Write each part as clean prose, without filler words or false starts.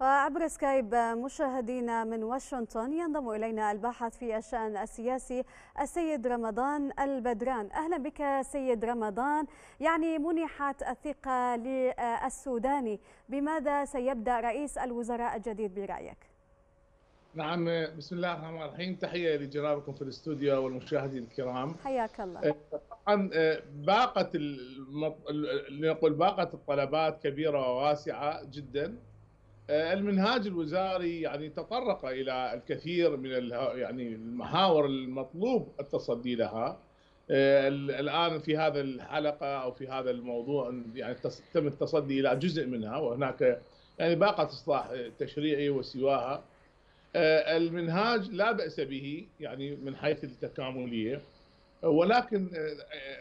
وعبر سكايب مشاهدينا من واشنطن ينضم إلينا الباحث في الشأن السياسي السيد رمضان البدران. أهلا بك سيد رمضان. يعني منحت الثقة للسوداني، بماذا سيبدأ رئيس الوزراء الجديد برأيك؟ نعم، بسم الله الرحمن الرحيم. تحية لجنابكم في الاستوديو والمشاهدين الكرام، حياك الله. طبعا باقة لنقول باقة الطلبات كبيرة وواسعة جدا. المنهاج الوزاري يعني تطرق الى الكثير من المحاور المطلوب التصدي لها. الان في هذا الحلقه او في هذا الموضوع يعني تم التصدي الى جزء منها، وهناك يعني باقه اصلاح تشريعي وسواها. المنهاج لا بأس به يعني من حيث التكامليه، ولكن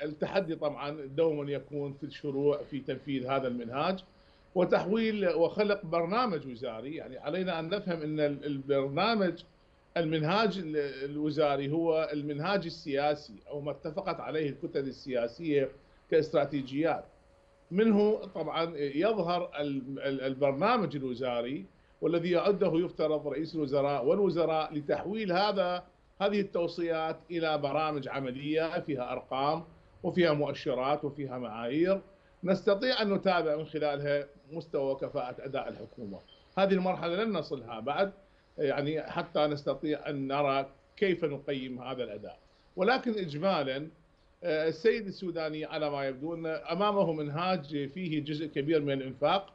التحدي طبعا دوما يكون في الشروع في تنفيذ هذا المنهاج وتحويل وخلق برنامج وزاري. يعني علينا أن نفهم أن المنهاج الوزاري هو المنهاج السياسي أو ما اتفقت عليه الكتل السياسية كاستراتيجيات، منه طبعا يظهر البرنامج الوزاري والذي يعده يفترض رئيس الوزراء والوزراء لتحويل هذه التوصيات إلى برامج عملية فيها أرقام وفيها مؤشرات وفيها معايير نستطيع أن نتابع من خلالها مستوى كفاءة أداء الحكومة. هذه المرحلة لن نصلها بعد، يعني حتى نستطيع أن نرى كيف نقيم هذا الأداء. ولكن إجمالا السيد السوداني على ما يبدو أن أمامه منهاج فيه جزء كبير من الإنفاق،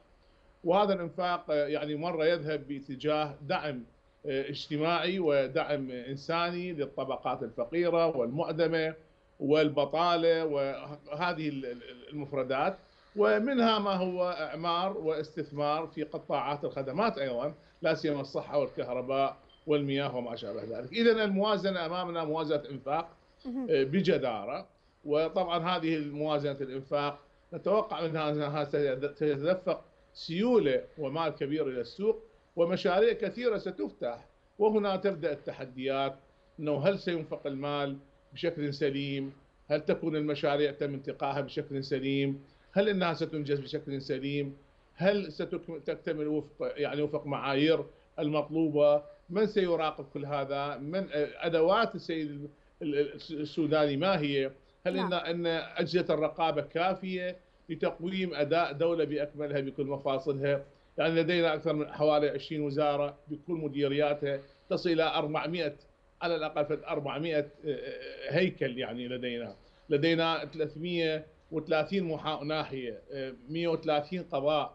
وهذا الإنفاق يعني مرة يذهب باتجاه دعم اجتماعي ودعم إنساني للطبقات الفقيرة والمعدمة والبطالة وهذه المفردات، ومنها ما هو إعمار واستثمار في قطاعات الخدمات أيضا، لا سيما الصحة والكهرباء والمياه وما شابه ذلك. إذن الموازنة أمامنا موازنة إنفاق بجدارة، وطبعا هذه الموازنة الإنفاق نتوقع منها أنها ستتدفق سيولة ومال كبير إلى السوق، ومشاريع كثيرة ستفتح، وهنا تبدأ التحديات أنه هل سينفق المال بشكل سليم؟ هل تكون المشاريع تم انتقائها بشكل سليم؟ هل انها ستنجز بشكل سليم؟ هل ستكتمل وفق معايير المطلوبه؟ من سيراقب كل هذا؟ من ادوات السيد السوداني ما هي؟ هل ان اجهزه الرقابه كافيه لتقويم اداء دوله باكملها بكل مفاصلها؟ يعني لدينا اكثر من حوالي 20 وزاره بكل مديرياتها، تصل الى 400 على الأقل 400 هيكل. يعني لدينا 330 ناحية، 130 قضاء،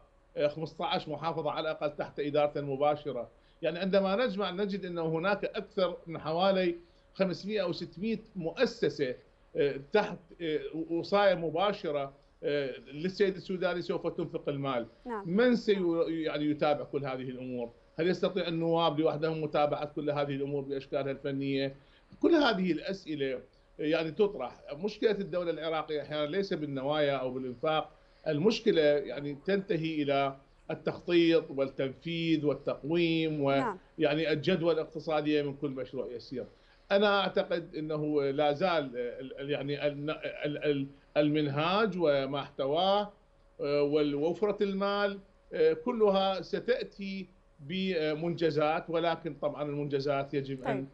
15 محافظة على الأقل تحت إدارة مباشرة. يعني عندما نجمع نجد أن هناك أكثر من حوالي 500 أو 600 مؤسسة تحت وصاية مباشرة للسيد السوداني سوف تنفق المال. من يتابع كل هذه الأمور؟ هل يستطيع النواب لوحدهم متابعة كل هذه الأمور بأشكالها الفنية؟ كل هذه الأسئلة يعني تطرح. مشكلة الدولة العراقية أحيانا ليس بالنوايا أو بالإنفاق، المشكلة يعني تنتهي إلى التخطيط والتنفيذ والتقويم ويعني الجدوى الاقتصادية من كل مشروع يسير. أنا أعتقد أنه لا زال يعني المنهاج وما احتواه ووفرة المال كلها ستأتي بمنجزات، ولكن طبعا المنجزات يجب ان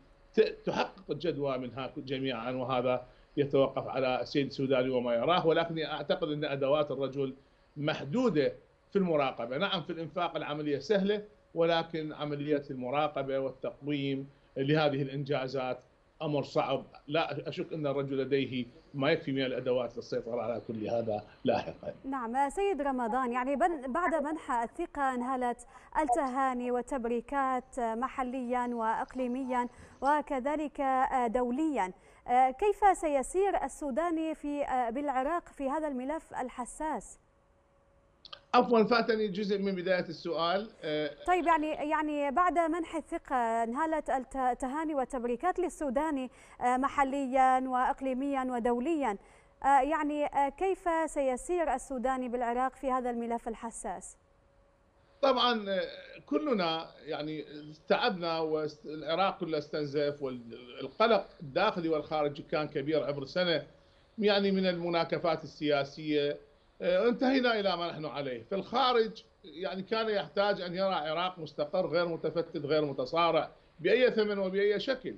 تحقق الجدوى منها جميعا، وهذا يتوقف على السيد السوداني وما يراه. ولكن اعتقد ان ادوات الرجل محدوده في المراقبه. نعم في الانفاق العمليه سهله، ولكن عمليه المراقبه والتقويم لهذه الانجازات امر صعب. لا اشك ان الرجل لديه ما يكفي من الادوات للسيطره على كل هذا لاحقا. نعم سيد رمضان، يعني بعد منح الثقه انهلت التهاني والتبريكات محليا واقليميا وكذلك دوليا. كيف سيسير السوداني بالعراق في هذا الملف الحساس؟ عفوا فاتني جزء من بداية السؤال. طيب يعني بعد منح الثقة انهالت التهاني والتبريكات للسوداني محليا وأقليميا ودوليا، يعني كيف سيسير السوداني بالعراق في هذا الملف الحساس؟ طبعا كلنا يعني تعبنا، والعراق كله استنزف، والقلق الداخلي والخارجي كان كبير عبر سنة يعني من المناكفات السياسية. انتهينا إلى ما نحن عليه. في الخارج يعني كان يحتاج أن يرى عراق مستقر غير متفتت غير متصارع بأي ثمن وبأي شكل.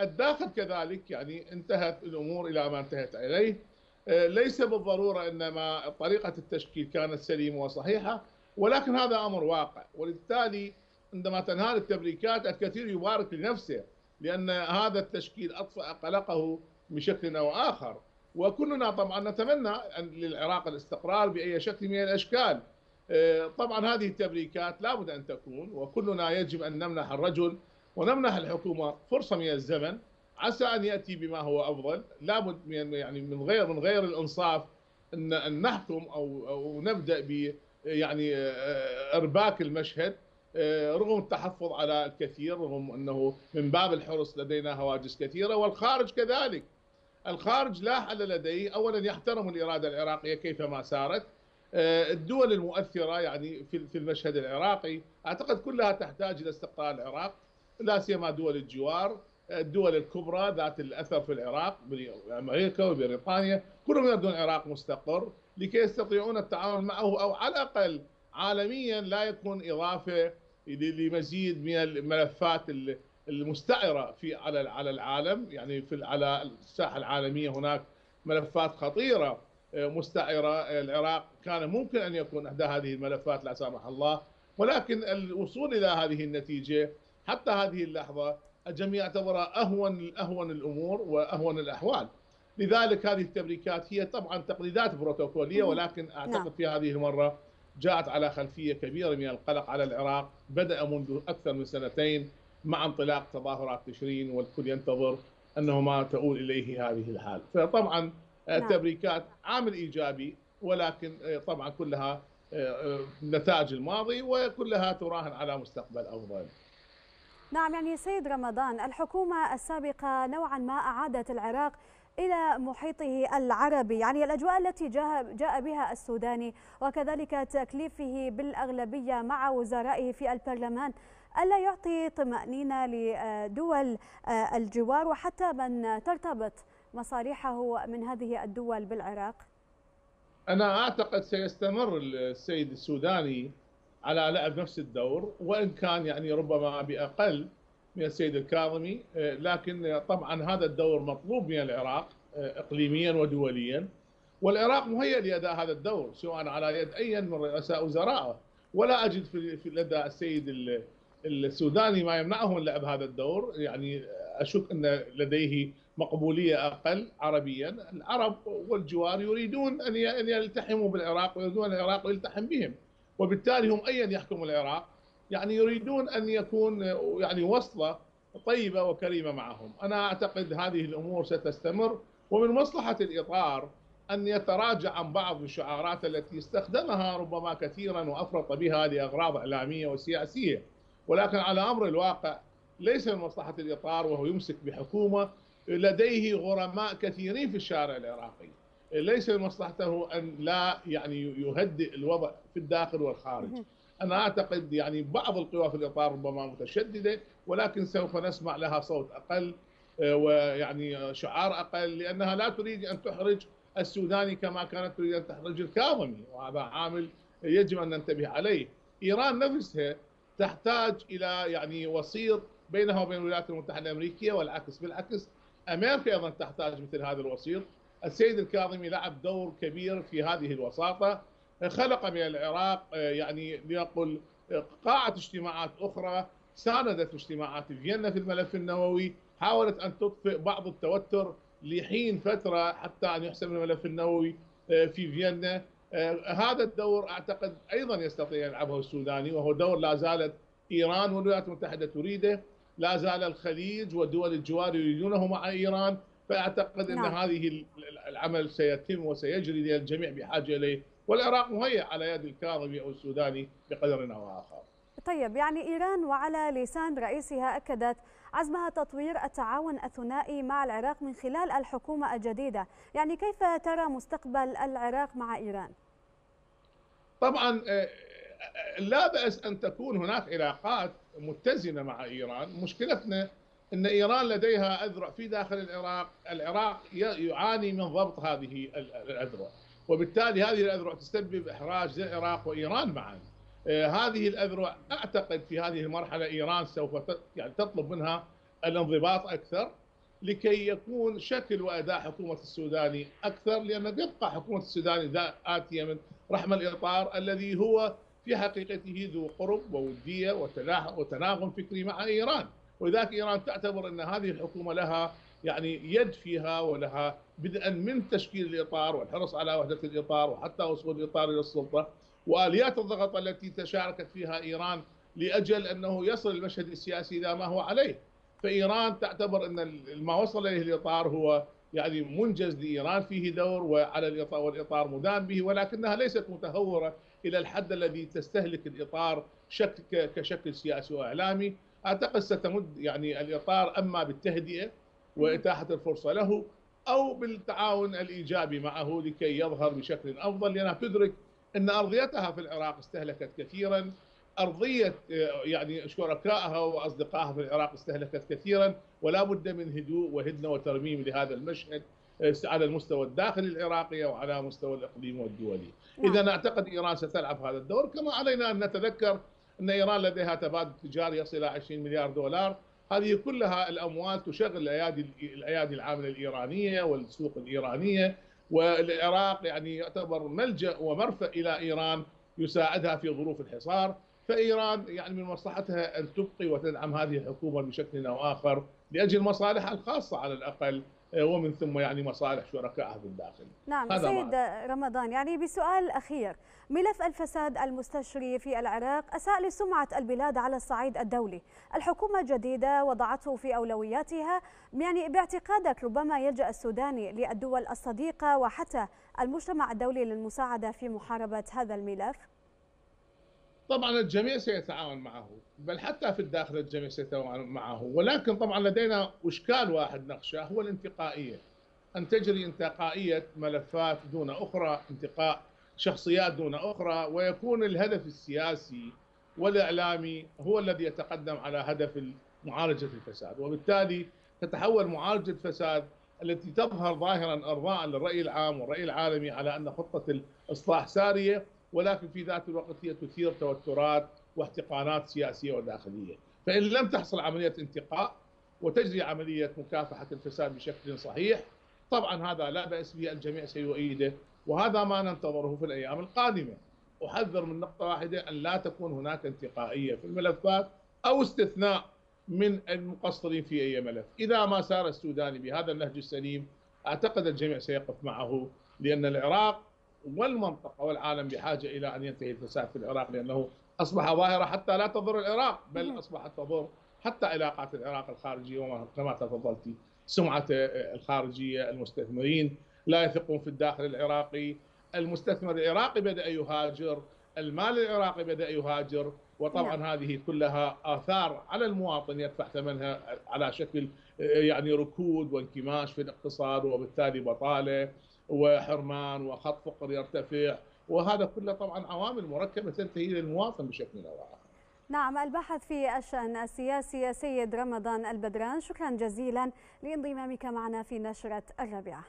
الداخل كذلك يعني انتهت الأمور إلى ما انتهت إليه، ليس بالضرورة إنما طريقة التشكيل كانت سليمة وصحيحة، ولكن هذا أمر واقع. ولبالتالي عندما تنهار التبريكات الكثير يبارك لنفسه، لأن هذا التشكيل أطفأ قلقه بشكل أو آخر. وكلنا طبعا نتمنى للعراق الاستقرار بأي شكل من الأشكال. طبعا هذه التبريكات لابد أن تكون، وكلنا يجب أن نمنح الرجل ونمنح الحكومة فرصة من الزمن عسى أن يأتي بما هو أفضل. لابد يعني من غير الإنصاف أن نحكم أو نبدأ ب يعني إرباك المشهد، رغم التحفظ على الكثير، رغم أنه من باب الحرص لدينا هواجس كثيرة. والخارج كذلك، الخارج لا حل لديه، أولا يحترم الإرادة العراقية كيفما سارت. الدول المؤثرة يعني في المشهد العراقي أعتقد كلها تحتاج إلى استقطاع العراق، لا سيما دول الجوار، الدول الكبرى ذات الأثر في العراق، أمريكا وبريطانيا، كلهم يريدون العراق مستقر لكي يستطيعون التعامل معه، أو على الأقل عالميا لا يكون إضافة لمزيد من الملفات المستعرة على العالم. يعني على الساحة العالمية هناك ملفات خطيرة مستعرة، العراق كان ممكن أن يكون إحدى هذه الملفات لا سمح الله. ولكن الوصول إلى هذه النتيجة حتى هذه اللحظة الجميع اعتبرها أهون الأمور وأهون الأحوال. لذلك هذه التبريكات هي طبعا تقليدات بروتوكولية، ولكن أعتقد في هذه المرة جاءت على خلفية كبيرة من القلق على العراق بدأ منذ أكثر من سنتين مع انطلاق تظاهرات تشرين، والكل ينتظر أنه ما تؤول إليه هذه الحالة. فطبعا التبريكات عامل إيجابي، ولكن طبعا كلها نتاج الماضي وكلها تراهن على مستقبل أفضل. نعم، يعني سيد رمضان، الحكومة السابقة نوعا ما أعادت العراق إلى محيطه العربي، يعني الأجواء التي جاء بها السوداني وكذلك تكليفه بالأغلبية مع وزرائه في البرلمان ألا يعطي طمأنينة لدول الجوار وحتى من ترتبط مصالحه من هذه الدول بالعراق؟ أنا أعتقد سيستمر السيد السوداني على لعب نفس الدور، وإن كان يعني ربما بأقل من السيد الكاظمي، لكن طبعا هذا الدور مطلوب من العراق إقليميا ودوليا، والعراق مهيأ لأداء هذا الدور سواء على يد أي من رؤساء وزرائه. ولا أجد في لدى السيد السوداني ما يمنعه من لعب هذا الدور. يعني أشك أن لديه مقبولية أقل عربيا، العرب والجوار يريدون أن يلتحموا بالعراق ويريدون العراق يلتحم بهم، وبالتالي هم أيا يحكموا العراق يعني يريدون أن يكون يعني وصلة طيبة وكريمة معهم. أنا أعتقد هذه الأمور ستستمر، ومن مصلحة الإطار أن يتراجع عن بعض الشعارات التي استخدمها ربما كثيرا وأفرط بها لأغراض إعلامية وسياسية، ولكن على أمر الواقع ليس من مصلحة الإطار وهو يمسك بحكومة لديه غرماء كثيرين في الشارع العراقي، ليس من مصلحته أن لا يعني يهدئ الوضع في الداخل والخارج. أنا أعتقد يعني بعض القوى في الإطار ربما متشددة، ولكن سوف نسمع لها صوت أقل ويعني شعار أقل، لأنها لا تريد أن تحرج السوداني كما كانت تريد أن تحرج الكاظمي، وهذا عامل يجب أن ننتبه عليه. إيران نفسها تحتاج إلى يعني وسيط بينها وبين الولايات المتحدة الأمريكية، والعكس بالعكس أمريكا أيضا تحتاج مثل هذا الوسيط. السيد الكاظمي لعب دور كبير في هذه الوساطة، خلق من العراق يعني لنقل قاعة اجتماعات أخرى، ساندت اجتماعات فيينا في الملف النووي، حاولت أن تطفئ بعض التوتر لحين فترة حتى أن يحسم الملف النووي في فيينا. هذا الدور أعتقد أيضا يستطيع يلعبه السوداني، وهو دور لا زالت إيران والولايات المتحدة تريده، لا زال الخليج ودول الجوار يريدونه مع إيران. فأعتقد أن هذه العمل سيتم وسيجري للجميع بحاجة إليه، والعراق مهيأ على يد الكاظمي أو السوداني بقدر أو آخر. طيب، يعني إيران وعلى لسان رئيسها أكدت عزمها تطوير التعاون الثنائي مع العراق من خلال الحكومة الجديدة، يعني كيف ترى مستقبل العراق مع إيران؟ طبعا لا بأس أن تكون هناك علاقات متزنة مع إيران. مشكلتنا أن إيران لديها أذرع في داخل العراق، العراق يعاني من ضبط هذه الأذرع، وبالتالي هذه الأذرع تسبب إحراج للعراق وإيران معا. هذه الأذرع أعتقد في هذه المرحلة إيران سوف تطلب منها الانضباط أكثر لكي يكون شكل وأداء حكومة السوداني أكثر، لأن يبقى حكومة السوداني آتية من رحم الإطار الذي هو في حقيقته ذو قرب وودية وتناغم فكري مع إيران، ولذلك إيران تعتبر أن هذه الحكومة لها يعني يد فيها ولها بدءا من تشكيل الإطار والحرص على وحدة الإطار وحتى وصول الإطار إلى السلطة وآليات الضغط التي تشاركت فيها إيران لأجل أنه يصل المشهد السياسي إلى ما هو عليه. فإيران تعتبر أن ما وصل إليه الإطار هو يعني منجز لإيران فيه دور وعلى الإطار والإطار مدان به، ولكنها ليست متهورة إلى الحد الذي تستهلك الإطار شكل كشكل سياسي وإعلامي. أعتقد ستمد يعني الإطار أما بالتهدئة وإتاحة الفرصة له أو بالتعاون الإيجابي معه لكي يظهر بشكل أفضل، لأنها تدرك أن أرضيتها في العراق استهلكت كثيرا، أرضية يعني شركائها وأصدقائها في العراق استهلكت كثيرا، ولا بد من هدوء وهدنة وترميم لهذا المشهد على المستوى الداخلي العراقي وعلى مستوى الإقليم والدولي. إذا أعتقد إيران ستلعب هذا الدور، كما علينا أن نتذكر أن إيران لديها تبادل تجاري يصل إلى 20 مليار دولار، هذه كلها الأموال تشغل الأيادي العاملة الإيرانية والسوق الإيرانية، والعراق يعني يعتبر ملجأ ومرفأ إلى إيران يساعدها في ظروف الحصار. فإيران يعني من مصلحتها أن تبقي وتدعم هذه الحكومة بشكل أو آخر لأجل مصالحها الخاصة على الأقل، ومن ثم يعني مصالح شركائها في الداخل. نعم سيد رمضان، يعني بسؤال أخير، ملف الفساد المستشري في العراق أساء لسمعة البلاد على الصعيد الدولي، الحكومة الجديدة وضعته في أولوياتها، يعني باعتقادك ربما يلجأ السوداني للدول الصديقة وحتى المجتمع الدولي للمساعدة في محاربة هذا الملف؟ طبعا الجميع سيتعاون معه، بل حتى في الداخل الجميع سيتعاون معه، ولكن طبعا لدينا إشكال واحد نخشاه هو الانتقائية، أن تجري انتقائية ملفات دون أخرى، انتقاء شخصيات دون أخرى، ويكون الهدف السياسي والإعلامي هو الذي يتقدم على هدف معالجة الفساد، وبالتالي تتحول معالجة الفساد التي تظهر ظاهرا أرضاء للرأي العام والرأي العالمي على أن خطة الإصلاح سارية، ولكن في ذات الوقت هي تثير توترات واحتقانات سياسية وداخلية. فإن لم تحصل عملية انتقاء وتجري عملية مكافحة الفساد بشكل صحيح، طبعا هذا لا بأس به، الجميع سيؤيده، وهذا ما ننتظره في الأيام القادمة. أحذر من نقطة واحدة، أن لا تكون هناك انتقائية في الملفات أو استثناء من المقصرين في أي ملف. إذا ما سار السوداني بهذا النهج السليم، أعتقد الجميع سيقف معه، لأن العراق والمنطقة والعالم بحاجة إلى أن ينتهي الفساد في العراق، لأنه أصبح ظاهرة حتى لا تضر العراق، بل أصبحت تضر حتى علاقات العراق الخارجية، وكما تفضلت سمعة الخارجية، المستثمرين لا يثقون في الداخل العراقي، المستثمر العراقي بدأ يهاجر، المال العراقي بدأ يهاجر، وطبعا هذه كلها آثار على المواطن يدفع ثمنها على شكل يعني ركود وانكماش في الاقتصاد، وبالتالي بطالة وحرمان وخط فقر يرتفع، وهذا كله طبعا عوامل مركبة تنتهي إلى المواطن بشكل أو آخر. نعم، الباحث في الشأن السياسي سيد رمضان البدران، شكرا جزيلا لانضمامك معنا في نشرة الرابعة.